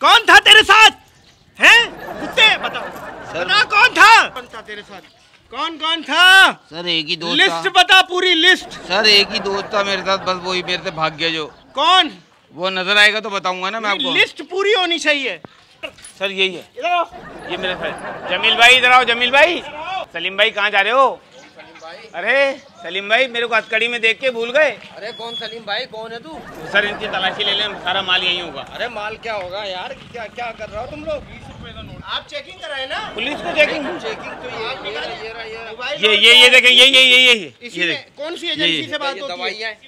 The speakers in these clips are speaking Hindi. कौन था तेरे साथ? हैं? कुत्ते बता कौन था? कौन था तेरे साथ? कौन था सर? एक ही दोस्त। लिस्ट बता पूरी लिस्ट। सर एक ही दोस्त था मेरे साथ, बस वही मेरे से भाग गया। जो कौन? वो नजर आएगा तो बताऊंगा ना मैं आपको। लिस्ट पूरी होनी चाहिए सर। यही है, ये मेरे साथ। जमील भाई इधर आओ। जमील भाई, सलीम भाई कहाँ जा रहे हो? अरे सलीम भाई, मेरे को हथकड़ी में देख के भूल गए। अरे कौन सलीम भाई, कौन है तू? तो सर इनकी तलाशी ले लें, सारा माल यही होगा। अरे माल क्या होगा यार, क्या क्या कर रहा हो तुम लोग? 20 रुपए का नोट। आप चेकिंग कराए ना? पुलिस को चेकिंग? चेकिंग तो ये देखें, ये कौन सी एजेंसी से बात होती है?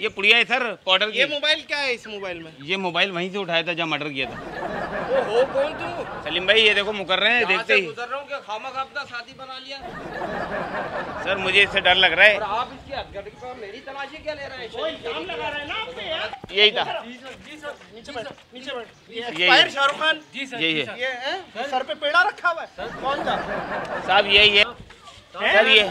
ये पुड़िया है सर, पाउडर। ये मोबाइल क्या है इस मोबाइल में? ये मोबाइल वहीं से उठाया था जहाँ मर्डर किया था। हो कौन तू? सलीम भाई ये देखो मुकर रहे हैं, देखते ही गुजर रहा हूं कि खामा खापता शादी बना लिया। सर मुझे इससे डर लग रहा है। और आप इसकी हथकड़ी पर मेरी तलाशी क्या ले रहे हैं? कोई काम लगा रहा है ना आपसे यार। यही था। जी सर नीचे बैठ। ये एक्सपायर शाहरुख खान। जी सर यही है। ये है सर पे पेड़ा रखा हुआ है। कौन था साहब? यही है सर। ये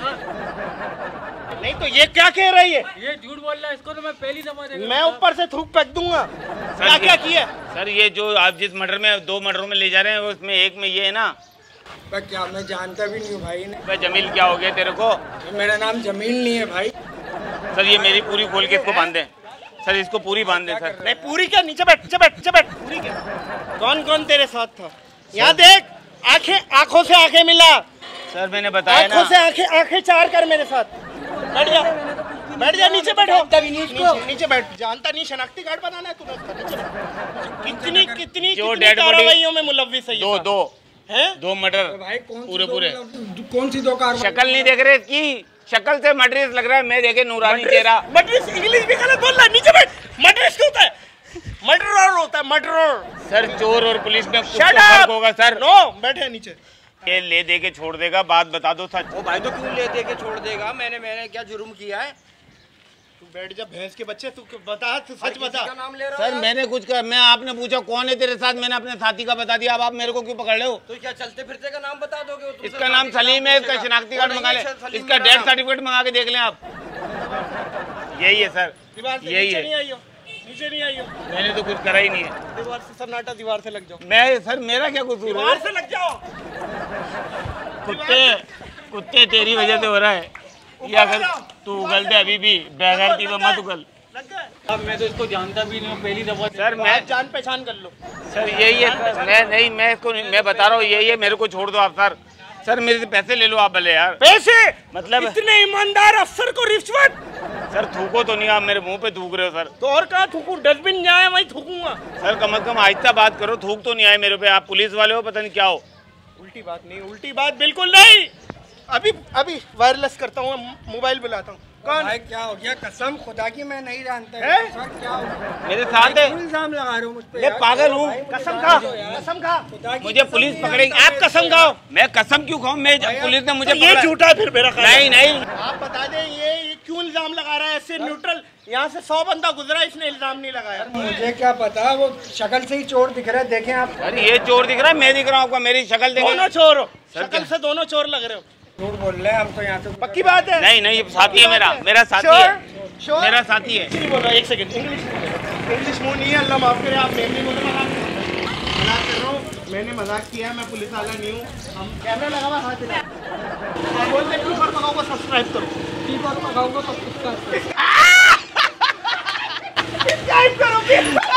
नहीं तो ये क्या कह रही है? ये झूठ बोल रहा है, इसको तो मैं पहली दफा देखा। मैं ऊपर से थूक फेंक दूंगा। क्या क्या किया सर? ये जो आप जिस मर्डर में, 2 मर्डरों में ले जा रहे हैं, उसमें एक में ये है ना? पर क्या मैं जानता भी नहीं हूँ भाई ने। जमील क्या हो गया तेरे को? मेरा नाम जमील नहीं है भाई। सर ये मेरी पूरी खोल के इसको बांधे सर, इसको पूरी बांध दे सर। नहीं पूरी क्या, नीचे बैठ नीचे बैठ। पूरी क्या? कौन कौन तेरे साथ था? यहाँ देख, आँखें आँखों से आँखें मिला। सर मैंने बताया आँखों से आँखें चार कर मेरे साथ। बैठ जा नीचे बैठो। नीचे बैठ। जानता नहीं, शनाख्ती कार्ड बनाना है तुम्हें। कितनी कितनी कार्रवाइयों में मुलव्विस है? दो हैं, 2 मर्डर पूरे कौन सी 2 कार्रवाई? शक्ल नहीं देख रहे इसकी, शक्ल से मर्डरिस लग रहा है। मैं देखे नूरानी तेरा। मर्डरिस इंग्लिश भी गलत बोल रहा है। नीचे बैठ। मर्डरिस क्यों होता है? मर्डरर होता है, मर्डरर। सर चोर और पुलिस में फर्क होगा सर। नो बैठे नीचे। ये ले दे के छोड़ देगा, बात बता दो सच। ओ भाई तो क्यों ले दे के छोड़ देगा? मैंने क्या जुर्म किया है? तू बैठ जा भैंस के बच्चे। तू बता सच बता। नाम ले रहा सर मैंने कुछ कर, मैं आपने पूछा कौन है तेरे साथ, मैंने अपने साथी का बता दिया। अब आप मेरे को क्यों पकड़ रहे हो? तो क्या चलते फिरते का नाम बता दोगे? इसका नाम सलीम है, इसका शनाख्ती कार्ड मंगा ले, इसका डेथ सर्टिफिकेट मंगा के देख लें आप। यही है सर, यही है। नीचे नहीं आई हो। मैंने तो कुछ करा ही नहीं है। दीवार से सन्नाटा, दीवार से लग जाओ। मैं सर मेरा क्या कसूर है? दीवार से लग जाओ। कुत्ते तेरी वजह से हो रहा है। या अगर तू उगल दे अभी भी बगैर की तो मत उगल। अब मैं तो इसको जानता भी नहीं हूँ, पहली दफा। सर मैं जान पहचान कर लो सर। यही है सर। मैं नहीं, मैं इसको मैं बता रहा हूँ, यही है। मेरे को छोड़ दो आप सर। सर मेरे से पैसे ले लो आप भले यार। पैसे मतलब? इतने ईमानदार अफसर को रिश्वत? सर थूको तो नहीं आप मेरे मुंह पे थूक रहे हो सर। तो और कहाँ थूकूं? डस्टबिन जहाँ है वहीं थूकूंगा। सर कम से कम आहिस्ता बात करो, थूक तो नहीं आए मेरे पे। आप पुलिस वाले हो पता नहीं क्या हो। उल्टी बात नहीं, उल्टी बात बिल्कुल नहीं। अभी अभी वायरलेस करता हूँ, मोबाइल बुलाता हूँ। कौन है? क्या हो गया? कसम खुदा की मैं नहीं जानता है। क्या हो गया? मेरे साथ है। इल्जाम लगा रहे हो मुझ पे? मैं पागल हूँ? कसम खा, कसम खा। मुझे पुलिस पकड़ेगी। आप कसम खाओ। मैं कसम क्यों खाऊं? मैं पुलिस ने मुझे ये झूठा फिर मेरा नहीं आप बता दें ये क्यों इल्जाम लगा रहा है? ऐसे न्यूट्रल यहाँ से 100 बंदा गुजरा, इसने इल्जाम नहीं लगाया। मुझे क्या पता, वो शक्ल से ही चोर दिख रहा है। देखें आप। अरे ये चोर दिख रहा है? मैं दिख रहा हूँ? मेरी शक्ल देख। दोनों चोर हो, शक्ल से दोनों चोर लग रहे हो। झूठ बोल रहे हैं हम तो यहाँ से। पक्की बात है? नहीं नहीं, साथी है मेरा। मेरा साथी है। बोल रहा है। 1 सेकंड, इंग्लिश मुँह नहीं है। अल्लाह माफ करे। आप मेरे बोल रहे हैं मजाक कर रहा हूँ। मैंने मजाक किया है, मैं पुलिस वाला नहीं हूँ। हम कैमरा लगा हुआ हाथ में बोलते कीपर पकाओ को सब्सक्राइब करो। कीपर पकाओ को सब्सक्राइब करो।